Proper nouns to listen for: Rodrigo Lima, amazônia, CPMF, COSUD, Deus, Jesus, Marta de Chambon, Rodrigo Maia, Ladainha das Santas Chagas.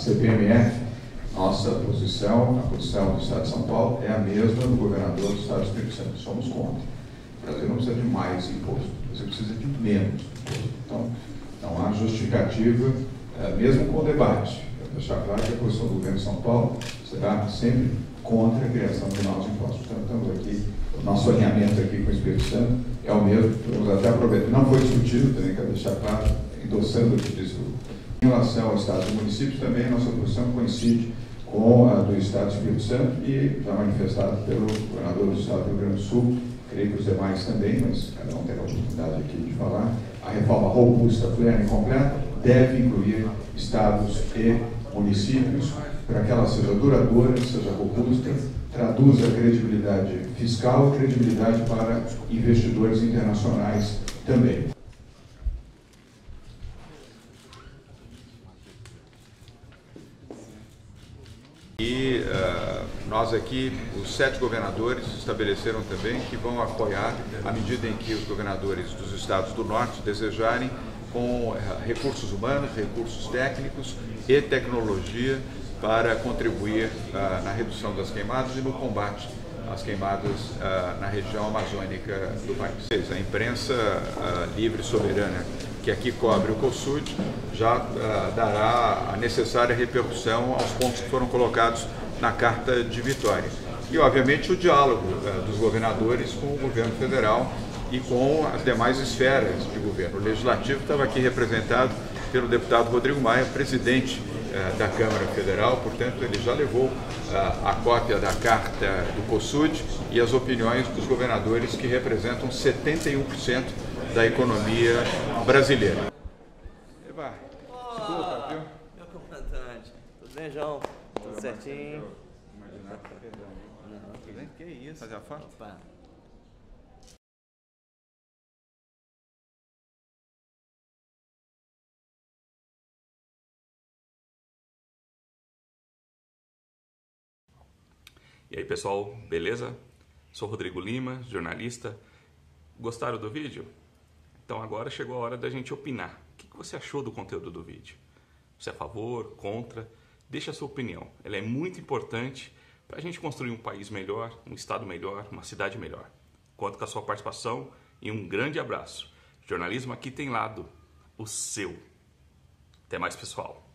CPMF, nossa posição, a posição do Estado de São Paulo, é a mesma do governador do Estado do Espírito Santo. Somos contra. O Brasil não precisa de mais imposto, o Brasil precisa de menos imposto. Então, não há justificativa, mesmo com o debate. Eu vou deixar claro que a posição do governo de São Paulo será sempre contra a criação de novos impostos. Então, estamos aqui, o nosso alinhamento aqui com o Espírito Santo é o mesmo. Vamos até aproveitar. Não foi discutido, também quero deixar claro, endossando o que disse em relação ao Estado e municípios, também a nossa posição coincide com a do Estado do Espírito Santo e já manifestada pelo governador do Estado do Rio Grande do Sul, creio que os demais também, mas cada um terá a oportunidade aqui de falar. A reforma robusta, plena e completa deve incluir estados e municípios para que ela seja duradoura, seja robusta, traduza credibilidade fiscal e credibilidade para investidores internacionais também. E nós aqui, os 7 governadores, estabeleceram também que vão apoiar à medida em que os governadores dos estados do norte desejarem, com recursos humanos, recursos técnicos e tecnologia para contribuir na redução das queimadas e no combate às queimadas na região amazônica do país. A imprensa livre e soberana que aqui cobre o COSUD já dará a necessária repercussão aos pontos que foram colocados na Carta de Vitória. E, obviamente, o diálogo dos governadores com o governo federal e com as demais esferas de governo. O Legislativo estava aqui representado pelo deputado Rodrigo Maia, presidente da Câmara Federal, portanto, ele já levou a cópia da carta do COSUD e as opiniões dos governadores que representam 71% da economia brasileira. Eba, desculpa, viu? Meu comandante, tudo bem, João? Tudo certinho? Tudo bem? Que isso? Fazer a foto? Opa. E aí pessoal, beleza? Sou Rodrigo Lima, jornalista. Gostaram do vídeo? Então agora chegou a hora da gente opinar. O que você achou do conteúdo do vídeo? Você é a favor, contra? Deixa a sua opinião. Ela é muito importante para a gente construir um país melhor, um estado melhor, uma cidade melhor. Conto com a sua participação e um grande abraço. Jornalismo aqui tem lado, o seu. Até mais pessoal.